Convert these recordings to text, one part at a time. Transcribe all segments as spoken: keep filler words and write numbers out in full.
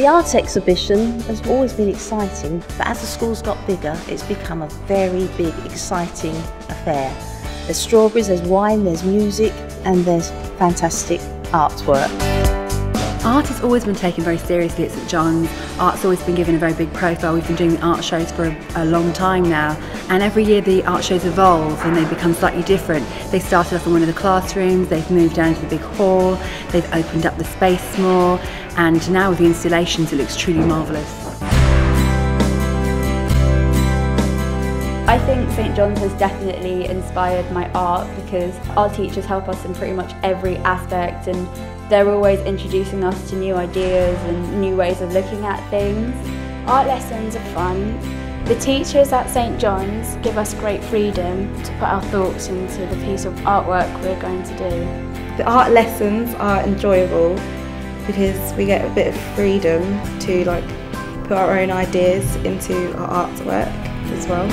The art exhibition has always been exciting, but as the school's got bigger, it's become a very big, exciting affair. There's strawberries, there's wine, there's music, and there's fantastic artwork. Art has always been taken very seriously at Saint John's. Art's always been given a very big profile. We've been doing the art shows for a, a long time now, and every year the art shows evolve and they become slightly different. They started off in one of the classrooms, they've moved down to the big hall, they've opened up the space more, and now with the installations it looks truly marvellous. I think Saint John's has definitely inspired my art because our teachers help us in pretty much every aspect, and they're always introducing us to new ideas and new ways of looking at things. Art lessons are fun. The teachers at Saint John's give us great freedom to put our thoughts into the piece of artwork we're going to do. The art lessons are enjoyable because we get a bit of freedom to like put our own ideas into our artwork as well.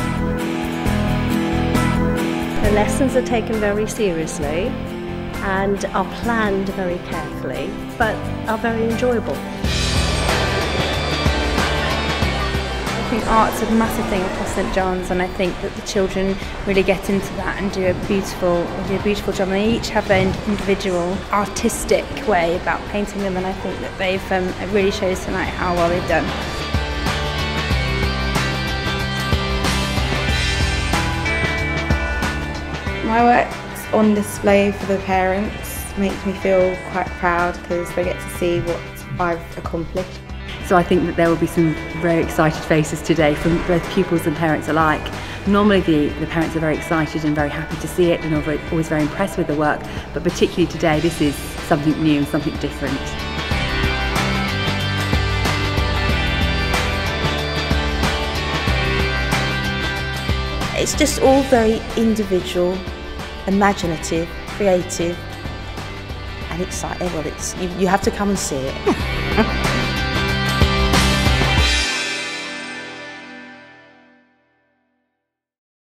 The lessons are taken very seriously and are planned very carefully, but are very enjoyable. I think art's a massive thing across Saint John's, and I think that the children really get into that and do a beautiful, do a beautiful job. And they each have their individual artistic way about painting them, and I think that they've um, it really shows tonight how well they've done. My work's on display for the parents makes me feel quite proud because they get to see what I've accomplished. So I think that there will be some very excited faces today from both pupils and parents alike. Normally the, the parents are very excited and very happy to see it and are always very impressed with the work, but particularly today this is something new and something different. It's just all very individual, imaginative, creative and exciting. Well, it's, you, you have to come and see it.